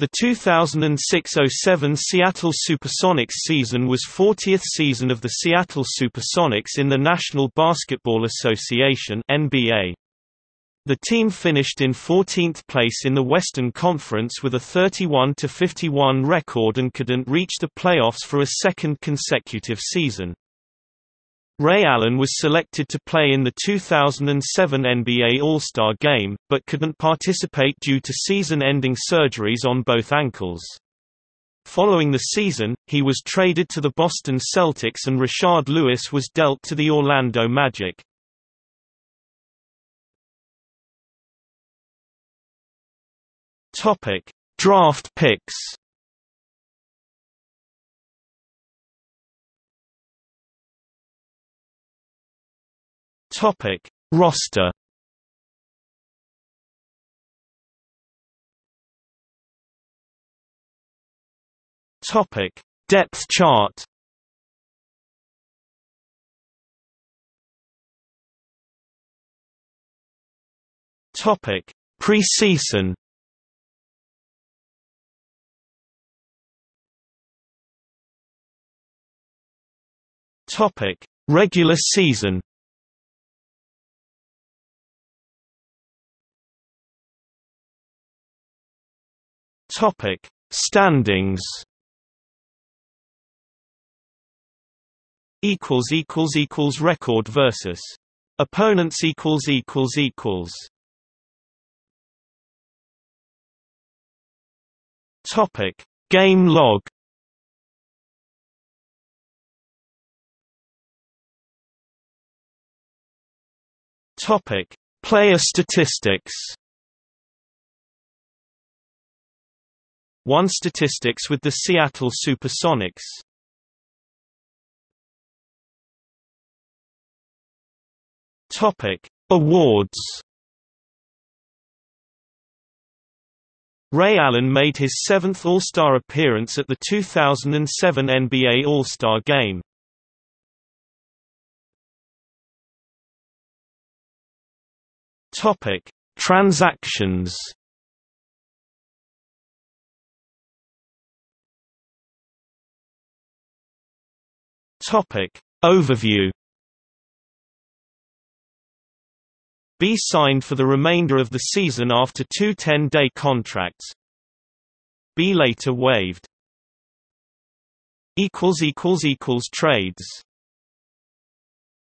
The 2006–07 Seattle SuperSonics season was 40th season of the Seattle SuperSonics in the National Basketball Association (NBA). The team finished in 14th place in the Western Conference with a 31–51 record and couldn't reach the playoffs for a second consecutive season. Ray Allen was selected to play in the 2007 NBA All-Star Game, but couldn't participate due to season-ending surgeries on both ankles. Following the season, he was traded to the Boston Celtics and Rashard Lewis was dealt to the Orlando Magic. Draft picks. Roster. Depth chart. Preseason. Regular season. Standings. Record versus opponents. Game log. Player statistics. Statistics with the Seattle SuperSonics. Awards. Ray Allen made his 7th All-Star appearance at the 2007 NBA All-Star Game. Transactions. Overview. Be signed for the remainder of the season after two 10-day contracts. Be later waived. == Trades